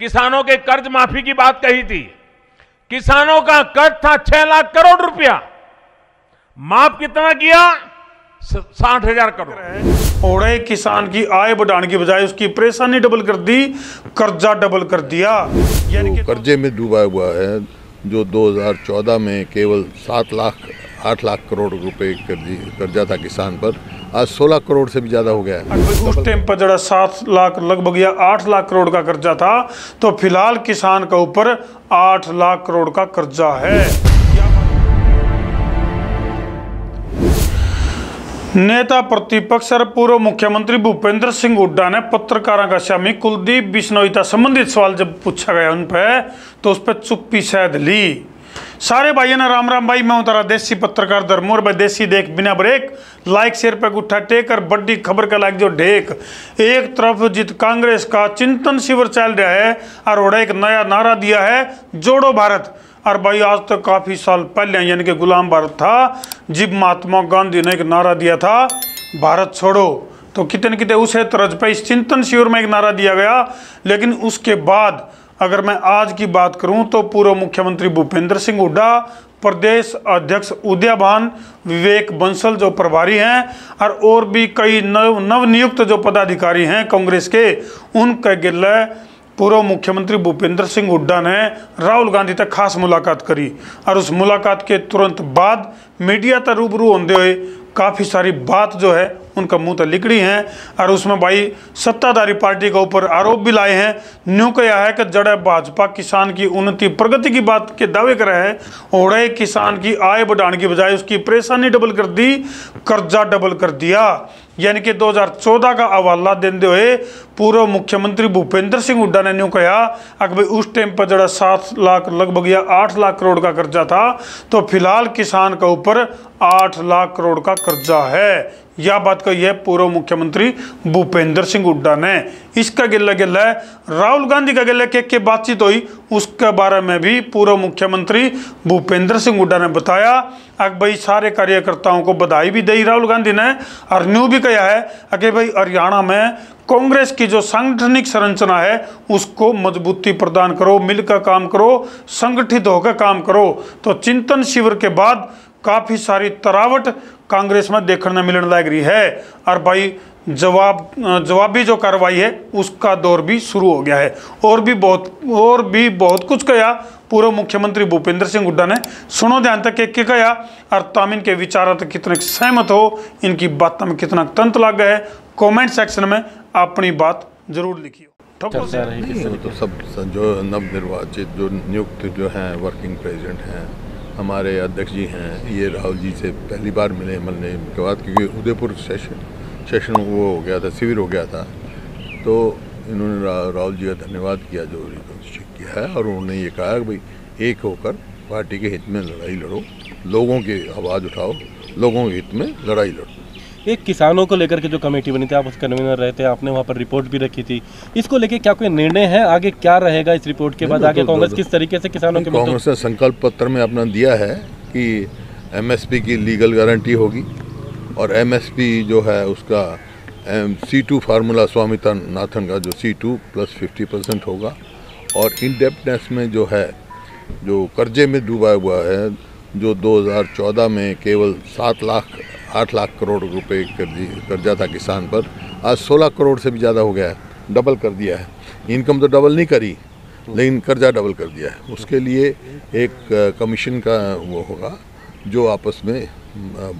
किसानों के कर्ज माफी की बात कही थी। किसानों का कर्ज था 6 लाख करोड़ रुपया, माफ कितना किया? 60,000 करोड़। और एक किसान की आय बढ़ाने की बजाय उसकी परेशानी डबल कर दी, कर्जा डबल कर दिया। यानी कि कर्जे में डूबा हुआ है जो 2014 में केवल 7 लाख 8 लाख करोड़ रुपए कर्जा था किसान पर, आज 16 करोड़ से भी ज़्यादा हो गया है। उस टाइम पर जरा 7 लाख लगभग या 8 लाख करोड़ का कर्जा था, तो फिलहाल किसान का ऊपर 8 लाख करोड़ का कर्जा है। नेता प्रतिपक्ष और पूर्व मुख्यमंत्री भूपेंद्र सिंह हुड्डा ने पत्रकारों का स्वामी कुलदीप बिश्नोई का संबंधित सवाल जब पूछा गया उन पर, तो उस पर चुप्पी शायद ली। सारे भाइयों ने राम राम भाई, मैं हूं तारा देसी पत्रकार धर्मोर भाई, देसी देख बिना ब्रेक, लाइक शेयर पे गुट्ठा टेक और बड़ी खबर का लाइक जो ढेक। एक तरफ जित कांग्रेस का चिंतन शिविर चल रहा है और एक नया नारा दिया है, जोड़ो भारत। और भाई आज तक काफ़ी साल पहले यानी कि गुलाम भारत था, जब महात्मा गांधी ने एक नारा दिया था भारत छोड़ो, तो कितने न कितने उसे तर्ज पर इस चिंतन शिविर में एक नारा दिया गया। लेकिन उसके बाद अगर मैं आज की बात करूं तो पूर्व मुख्यमंत्री भूपेंद्र सिंह हुड्डा, प्रदेश अध्यक्ष उदयभान विवेक बंसल जो प्रभारी हैं और भी कई नवनियुक्त जो पदाधिकारी हैं कांग्रेस के, उनके गिले पूर्व मुख्यमंत्री भूपेंद्र सिंह हुड्डा ने राहुल गांधी तक खास मुलाकात करी। और उस मुलाकात के तुरंत बाद मीडिया तक रूबरू होते हुए काफ़ी सारी बात जो है उनका मुँह तो लिकड़ी है, और उसमें भाई सत्ताधारी पार्टी के ऊपर आरोप भी लाए हैं। न्यू कहा है कि जड़े भाजपा किसान की उन्नति प्रगति की बात के दावे कर रहे हैं और एक किसान की आय बढ़ाने की बजाय उसकी परेशानी डबल कर दी, कर्जा डबल कर दिया। यानी कि 2014 का हवाला देते हुए पूर्व मुख्यमंत्री भूपेंद्र सिंह हुड्डा ने न्यू कहा कि भाई उस टाइम पर जरा 7 लाख लगभग या 8 लाख करोड़ का कर्जा था, तो फिलहाल किसान का ऊपर 8 लाख करोड़ का कर्जा है। यह बात कही है पूर्व मुख्यमंत्री भूपेंद्र सिंह हुड्डा ने। इसका गिला राहुल गांधी का गिला के बातचीत हुई, उसके बारे में भी पूर्व मुख्यमंत्री भूपेंद्र सिंह हुड्डा ने बताया। अब भाई सारे कार्यकर्ताओं को बधाई भी दी राहुल गांधी ने, और न्यू भी कहा है कि भाई हरियाणा में कांग्रेस की जो सांगठनिक संरचना है उसको मजबूती प्रदान करो, मिलकर काम करो, संगठित होकर काम करो। तो चिंतन शिविर के बाद काफ़ी सारी तरावट कांग्रेस में देखने मिलने लग रही है, और भाई जवाबी जो कार्रवाई है उसका दौर भी शुरू हो गया है। और भी बहुत कुछ कहा पूर्व मुख्यमंत्री भूपेंद्र सिंह हुड्डा ने, सुनो ध्यान तक एक कहा। और तमाम इनके विचारों तक कितने सहमत हो, इनकी बातों में कितना तंत लग गया है, कमेंट सेक्शन में अपनी बात जरूर लिखिए। तो सब जो नवनिर्वाचित जो नियुक्त जो हैं वर्किंग प्रेसिडेंट हैं, हमारे अध्यक्ष जी हैं, ये राहुल जी से पहली बार मिले मिलने के बाद, क्योंकि उदयपुर सेशन वो हो गया था, शिविर हो गया था, तो इन्होंने राहुल जी का धन्यवाद किया जो रिकॉन्स्ट्रक्ट किया है। और उन्होंने ये कहा कि भाई एक होकर पार्टी के हित में लड़ाई लड़ो, लोगों की आवाज़ उठाओ, लोगों के हित में लड़ाई लड़ो। एक किसानों को लेकर के जो कमेटी बनी थी, आप उस कन्वीनर रहे थे, आपने वहाँ पर रिपोर्ट भी रखी थी, इसको लेके क्या कोई निर्णय है, आगे क्या रहेगा इस रिपोर्ट के बाद, आगे कांग्रेस किस तरीके से किसानों के? कांग्रेस ने संकल्प पत्र में अपना दिया है कि एमएसपी की लीगल गारंटी होगी, और एमएसपी जो है उसका C2 फार्मूला स्वामी नाथन का जो C2 + 50% होगा, और इनडेप्टनेस में जो है जो कर्जे में डूबा हुआ है जो 2014 में केवल 7 लाख 8 लाख करोड़ रुपए कर्जा था किसान पर, आज 16 करोड़ से भी ज़्यादा हो गया है, डबल कर दिया है। इनकम तो डबल नहीं करी लेकिन कर्जा डबल कर दिया है। उसके लिए एक कमीशन का वो होगा जो आपस में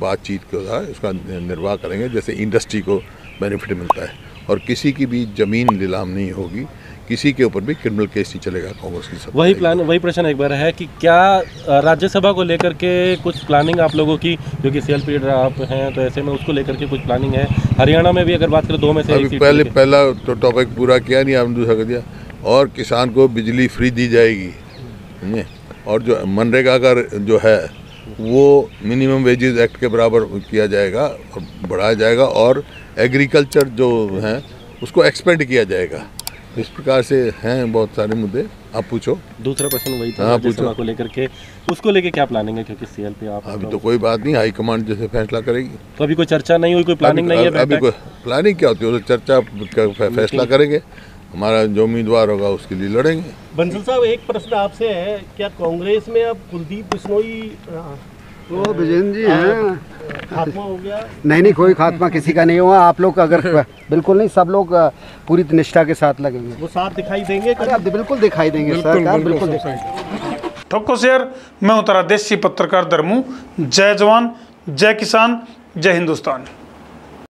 बातचीत का उसका निर्वाह करेंगे, जैसे इंडस्ट्री को बेनिफिट मिलता है। और किसी की भी ज़मीन नीलाम नहीं होगी, किसी के ऊपर भी क्रिमिनल केस ही चलेगा कांग्रेस की सब। वही प्लान, वही प्रश्न एक बार है कि क्या राज्यसभा को लेकर के कुछ प्लानिंग आप लोगों की, जो कि सीएल पीड आप हैं तो ऐसे में उसको लेकर के कुछ प्लानिंग है? हरियाणा में भी अगर बात करें 2 में से अभी पहला तो टॉपिक पूरा किया नहीं, आपने दूसरा कर दिया। और किसान को बिजली फ्री दी जाएगी, और जो मनरेगा का जो है वो मिनिमम वेजेस एक्ट के बराबर किया जाएगा और बढ़ाया जाएगा, और एग्रीकल्चर जो है उसको एक्सपेंड किया जाएगा। इस प्रकार से हैं बहुत सारे मुद्दे। आप पूछो दूसरा प्रश्न, वही था राज्यसभा को लेकर के, उसको लेकर क्या प्लानिंग है? क्योंकि सीएल पे आप अभी तो कोई बात नहीं, हाई कमांड जैसे फैसला करेगी। तो अभी कोई चर्चा नहीं हुई, कोई प्लानिंग नहीं है? अभी कोई प्लानिंग क्या होती है, चर्चा फैसला करेंगे। हमारा जो उम्मीदवार होगा उसके लिए लड़ेंगे। बंसल साहब, एक प्रश्न आपसे है, क्या कांग्रेस में अब कुलदीप बिश्नोई वो विजयन जी हैं, खात्मा हो गया? नहीं, कोई खात्मा किसी का नहीं हुआ। आप लोग अगर बिल्कुल नहीं, सब लोग पूरी निष्ठा के साथ लगेंगे, वो साथ दिखाई देंगे। आप बिल्कुल दिखाई देंगे सर, बिल्कुल ठोको शेर। मैं उतरा देसी पत्रकार धर्मू। जय जवान, जय किसान, जय हिंदुस्तान।